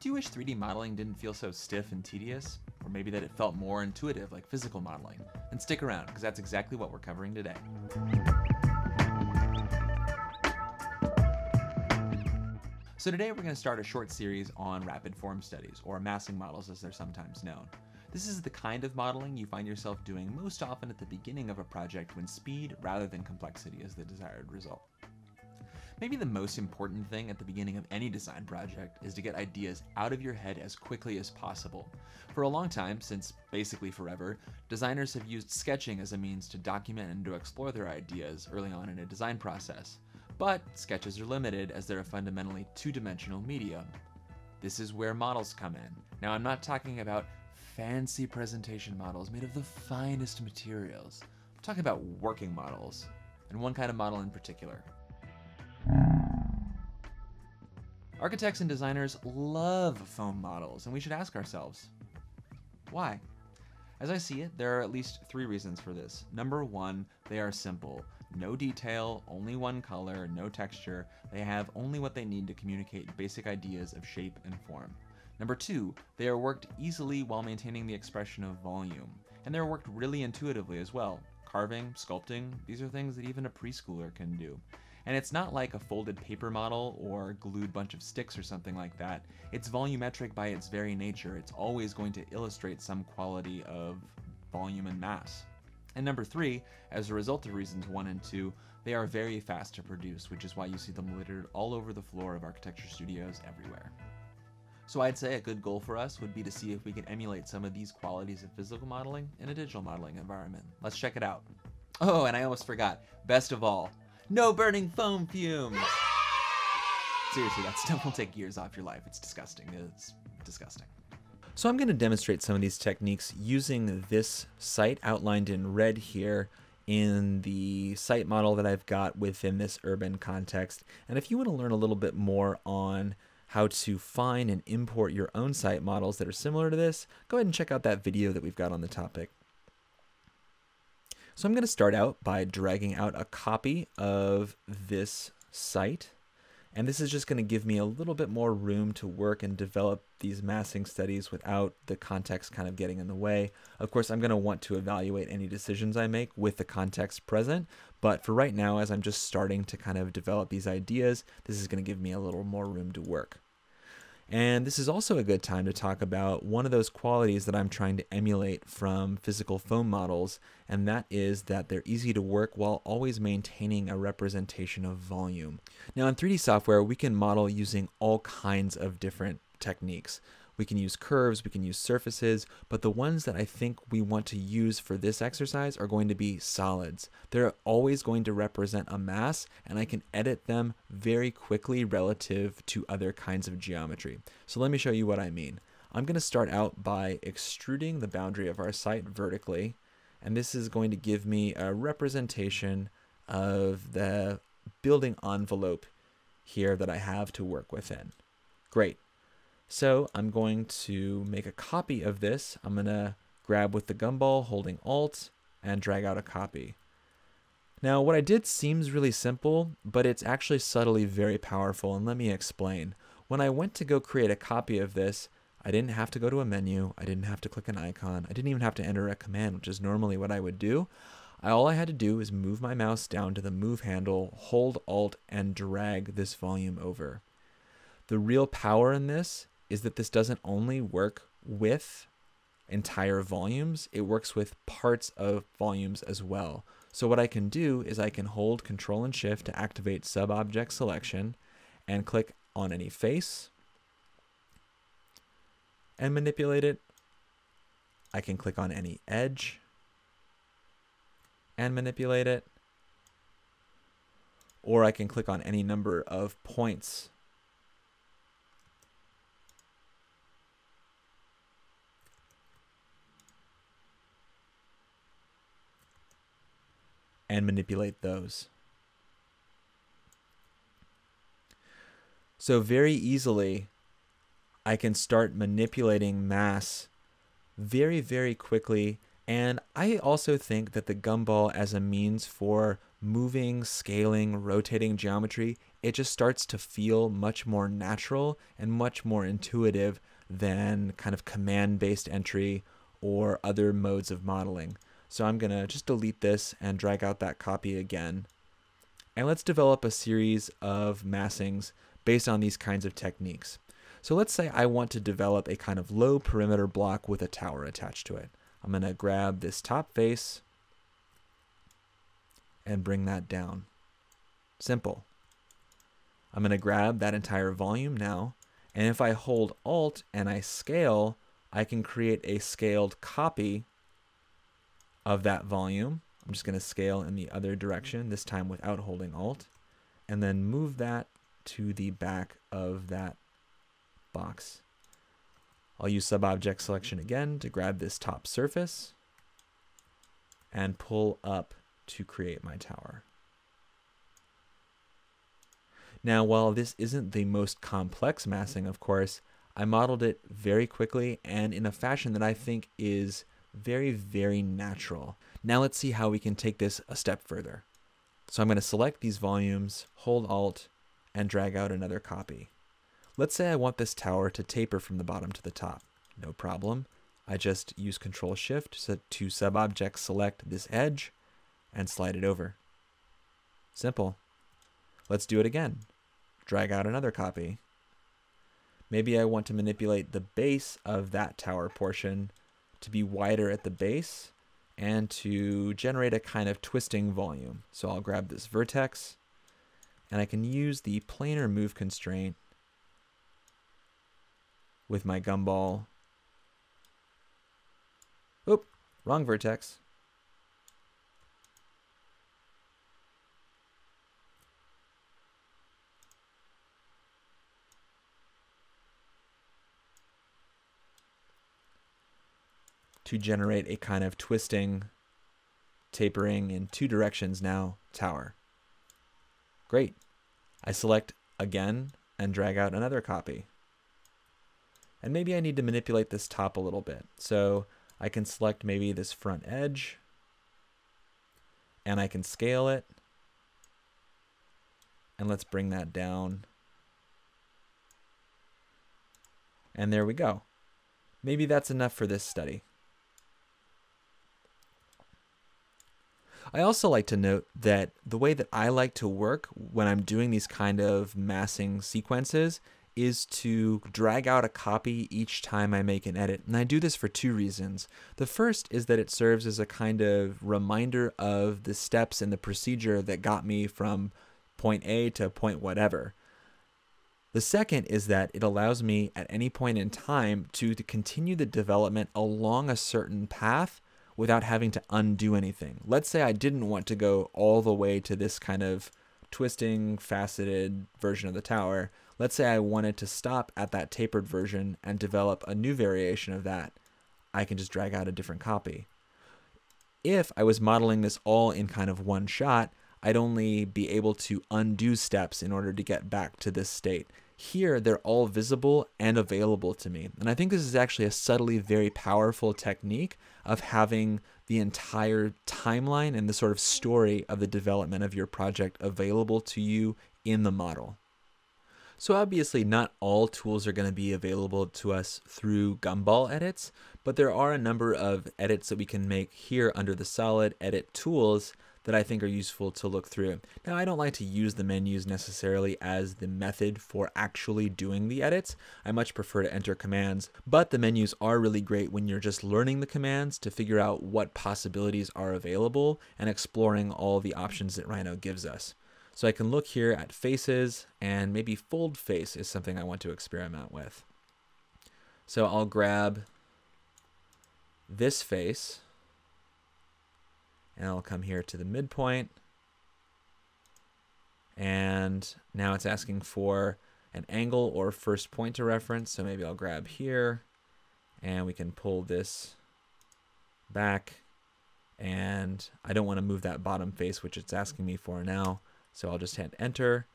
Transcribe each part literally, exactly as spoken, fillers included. Do you wish three D modeling didn't feel so stiff and tedious? Or maybe that it felt more intuitive like physical modeling? Then stick around, because that's exactly what we're covering today. So today we're going to start a short series on rapid form studies, or massing models as they're sometimes known. This is the kind of modeling you find yourself doing most often at the beginning of a project when speed rather than complexity is the desired result. Maybe the most important thing at the beginning of any design project is to get ideas out of your head as quickly as possible. For a long time, since basically forever, designers have used sketching as a means to document and to explore their ideas early on in a design process. But sketches are limited as they're a fundamentally two-dimensional medium. This is where models come in. Now, I'm not talking about fancy presentation models made of the finest materials. I'm talking about working models, and one kind of model in particular. Architects and designers love foam models, and we should ask ourselves, why? As I see it, there are at least three reasons for this. Number one, they are simple. No detail, only one color, no texture. They have only what they need to communicate basic ideas of shape and form. Number two, they are worked easily while maintaining the expression of volume. And they're worked really intuitively as well. Carving, sculpting, these are things that even a preschooler can do. And it's not like a folded paper model or glued bunch of sticks or something like that. It's volumetric by its very nature. It's always going to illustrate some quality of volume and mass. And number three, as a result of reasons one and two, they are very fast to produce, which is why you see them littered all over the floor of architecture studios everywhere. So I'd say a good goal for us would be to see if we can emulate some of these qualities of physical modeling in a digital modeling environment. Let's check it out. Oh, and I almost forgot, best of all, no burning foam fumes! Seriously, that stuff will take years off your life. It's disgusting. It's disgusting. So I'm going to demonstrate some of these techniques using this site outlined in red here in the site model that I've got within this urban context. And if you want to learn a little bit more on how to find and import your own site models that are similar to this, go ahead and check out that video that we've got on the topic. So I'm going to start out by dragging out a copy of this site, and this is just going to give me a little bit more room to work and develop these massing studies without the context kind of getting in the way. Of course, I'm going to want to evaluate any decisions I make with the context present, but for right now, as I'm just starting to kind of develop these ideas, this is going to give me a little more room to work. And this is also a good time to talk about one of those qualities that I'm trying to emulate from physical foam models, and that is that they're easy to work while always maintaining a representation of volume. Now, in three D software, we can model using all kinds of different techniques. We can use curves, we can use surfaces, but the ones that I think we want to use for this exercise are going to be solids. They're always going to represent a mass, and I can edit them very quickly relative to other kinds of geometry. So let me show you what I mean. I'm going to start out by extruding the boundary of our site vertically, and this is going to give me a representation of the building envelope here that I have to work within. Great. So I'm going to make a copy of this. I'm going to grab with the gumball holding Alt and drag out a copy. Now what I did seems really simple, but it's actually subtly very powerful, and let me explain. When I went to go create a copy of this, I didn't have to go to a menu, I didn't have to click an icon, I didn't even have to enter a command, which is normally what I would do. All I had to do is move my mouse down to the move handle, hold Alt, and drag this volume over. The real power in this is that this doesn't only work with entire volumes, it works with parts of volumes as well. So what I can do is I can hold Control and Shift to activate sub-object selection and click on any face and manipulate it. I can click on any edge and manipulate it, or I can click on any number of points and manipulate those. So very easily, I can start manipulating mass very, very quickly. And I also think that the gumball as a means for moving, scaling, rotating geometry it just starts to feel much more natural and much more intuitive than kind of command-based entry or other modes of modeling. So I'm going to just delete this and drag out that copy again. And let's develop a series of massings based on these kinds of techniques. So let's say I want to develop a kind of low perimeter block with a tower attached to it. I'm going to grab this top face and bring that down. Simple. I'm going to grab that entire volume now, and if I hold Alt and I scale, I can create a scaled copy of that volume. I'm just going to scale in the other direction, this time without holding Alt, and then move that to the back of that box. I'll use Subobject Selection again to grab this top surface and pull up to create my tower. Now, while this isn't the most complex massing, of course, I modeled it very quickly and in a fashion that I think is very, very natural. Now let's see how we can take this a step further. So I'm going to select these volumes, hold Alt, and drag out another copy. Let's say I want this tower to taper from the bottom to the top. No problem. I just use Control Shift to Subobject Select this edge and slide it over. Simple. Let's do it again. Drag out another copy. Maybe I want to manipulate the base of that tower portion to be wider at the base and to generate a kind of twisting volume. So I'll grab this vertex and I can use the planar move constraint with my gumball. Oop, wrong vertex. To generate a kind of twisting, tapering in two directions now tower. Great. I select again and drag out another copy. And maybe I need to manipulate this top a little bit. So I can select maybe this front edge and I can scale it. And let's bring that down. And there we go. Maybe that's enough for this study. I also like to note that the way that I like to work when I'm doing these kind of massing sequences is to drag out a copy each time I make an edit. And I do this for two reasons. The first is that it serves as a kind of reminder of the steps in the procedure that got me from point A to point whatever. The second is that it allows me at any point in time to, to continue the development along a certain path without having to undo anything. Let's say I didn't want to go all the way to this kind of twisting, faceted version of the tower. Let's say I wanted to stop at that tapered version and develop a new variation of that. I can just drag out a different copy. If I was modeling this all in kind of one shot, I'd only be able to undo steps in order to get back to this state. Here, they're all visible and available to me. And I think this is actually a subtly very powerful technique of having the entire timeline and the sort of story of the development of your project available to you in the model. So obviously not all tools are going to be available to us through Gumball edits, but there are a number of edits that we can make here under the Solid Edit Tools that I think are useful to look through. Now, I don't like to use the menus necessarily as the method for actually doing the edits. I much prefer to enter commands, but the menus are really great when you're just learning the commands to figure out what possibilities are available and exploring all the options that Rhino gives us. So I can look here at faces, and maybe fold face is something I want to experiment with. So I'll grab this face, and I'll come here to the midpoint. And now it's asking for an angle or first point to reference. So maybe I'll grab here and we can pull this back. And I don't want to move that bottom face, which it's asking me for now. So I'll just hit enter.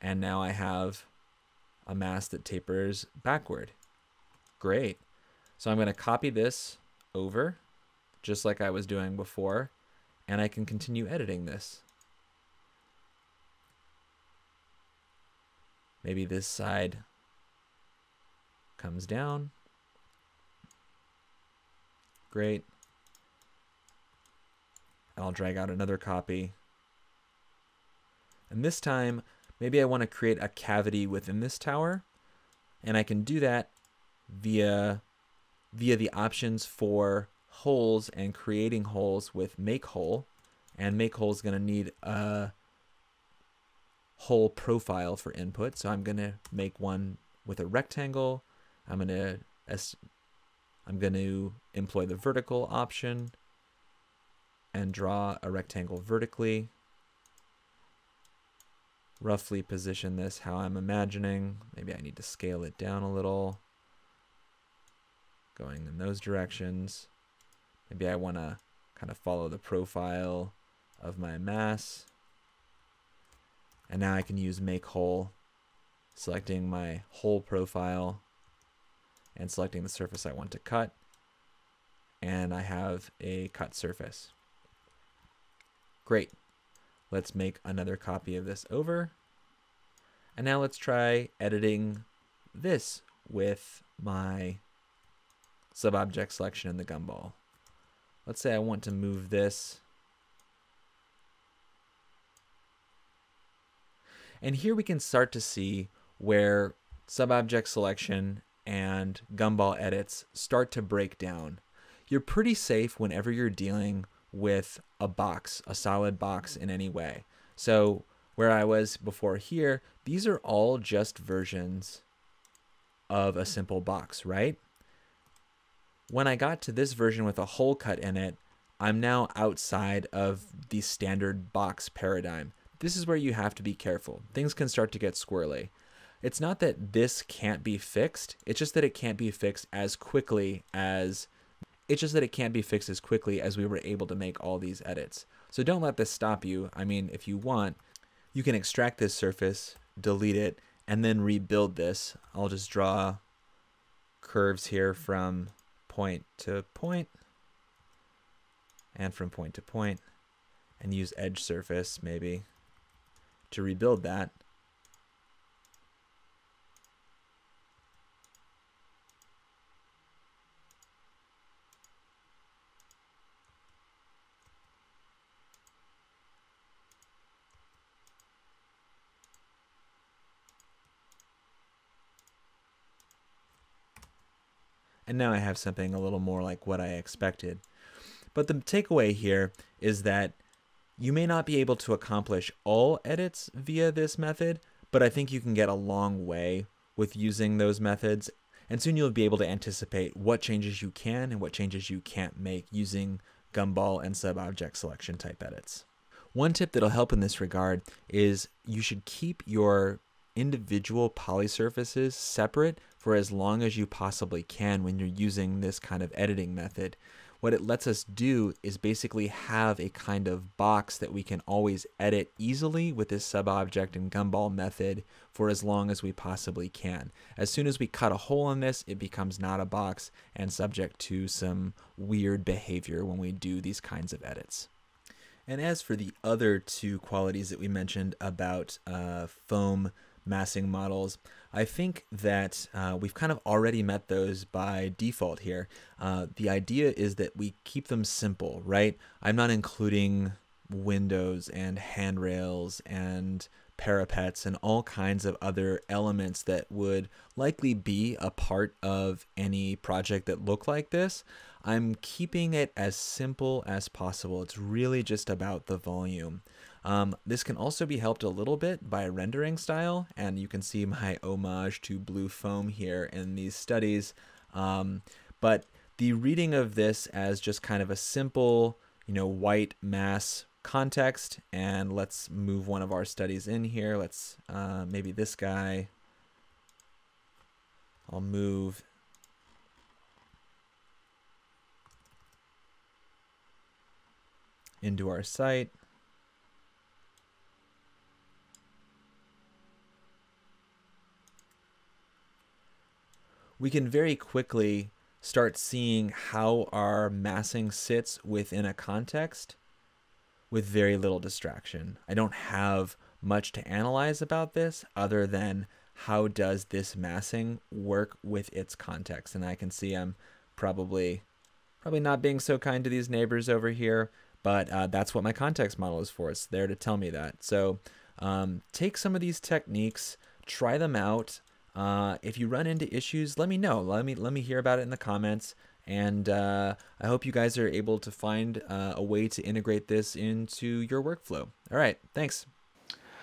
And now I have a mass that tapers backward. Great. So I'm going to copy this over just like I was doing before. And I can continue editing this. Maybe this side comes down. Great. I'll drag out another copy. And this time, maybe I want to create a cavity within this tower. And I can do that via, via the options for holes and creating holes with make hole. And make hole is going to need a hole profile for input. So I'm going to make one with a rectangle. I'm going to, I'm going to employ the vertical option and draw a rectangle vertically. Roughly position this how I'm imagining. Maybe I need to scale it down a little. Going in those directions. Maybe I want to kind of follow the profile of my mass. And now I can use make hole, selecting my hole profile and selecting the surface I want to cut. And I have a cut surface. Great. Let's make another copy of this over. And now let's try editing this with my sub-object selection in the gumball. Let's say I want to move this. And here we can start to see where sub-object selection and gumball edits start to break down. You're pretty safe whenever you're dealing with a box, a solid box in any way. So where I was before here, these are all just versions of a simple box, right? When I got to this version with a hole cut in it, I'm now outside of the standard box paradigm. This is where you have to be careful. Things can start to get squirrely. It's not that this can't be fixed. It's just that it can't be fixed as quickly as It's just that it can't be fixed as quickly as we were able to make all these edits. So don't let this stop you. I mean, if you want, you can extract this surface, delete it, and then rebuild this. I'll just draw curves here from point to point and from point to point and use edge surface maybe to rebuild that. And now I have something a little more like what I expected. But the takeaway here is that you may not be able to accomplish all edits via this method, but I think you can get a long way with using those methods. And soon you'll be able to anticipate what changes you can and what changes you can't make using gumball and sub-object selection type edits. One tip that'll help in this regard is you should keep your individual poly surfaces separate for as long as you possibly can when you're using this kind of editing method. What it lets us do is basically have a kind of box that we can always edit easily with this sub-object and gumball method for as long as we possibly can. As soon as we cut a hole in this, it becomes not a box and subject to some weird behavior when we do these kinds of edits. And as for the other two qualities that we mentioned about uh, foam massing models, I think that uh, we've kind of already met those by default here. Uh, the idea is that we keep them simple, right? I'm not including windows and handrails and parapets and all kinds of other elements that would likely be a part of any project that looked like this. I'm keeping it as simple as possible. It's really just about the volume. Um, this can also be helped a little bit by rendering style, and you can see my homage to blue foam here in these studies. Um, but the reading of this as just kind of a simple, you know, white mass context, and let's move one of our studies in here. Let's uh, maybe this guy. I'll move. Into our site. We can very quickly start seeing how our massing sits within a context with very little distraction. I don't have much to analyze about this other than how does this massing work with its context? And I can see I'm probably probably not being so kind to these neighbors over here, but uh, that's what my context model is for. It's there to tell me that. So um, take some of these techniques, try them out. Uh, if you run into issues, let me know. Let me let me hear about it in the comments. And uh, I hope you guys are able to find uh, a way to integrate this into your workflow. All right, thanks.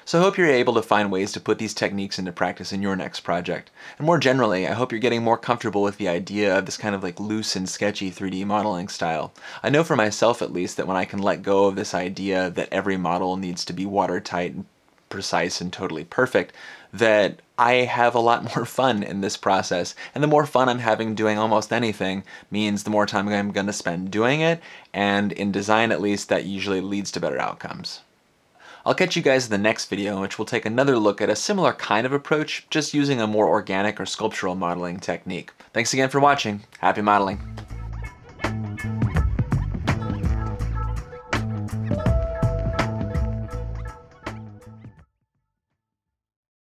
So I hope you're able to find ways to put these techniques into practice in your next project. And more generally, I hope you're getting more comfortable with the idea of this kind of like loose and sketchy three D modeling style. I know for myself at least that when I can let go of this idea that every model needs to be watertight and precise and totally perfect, that I have a lot more fun in this process. And the more fun I'm having doing almost anything means the more time I'm going to spend doing it, and in design at least that usually leads to better outcomes. I'll catch you guys in the next video, in which we'll take another look at a similar kind of approach, just using a more organic or sculptural modeling technique. Thanks again for watching. Happy modeling.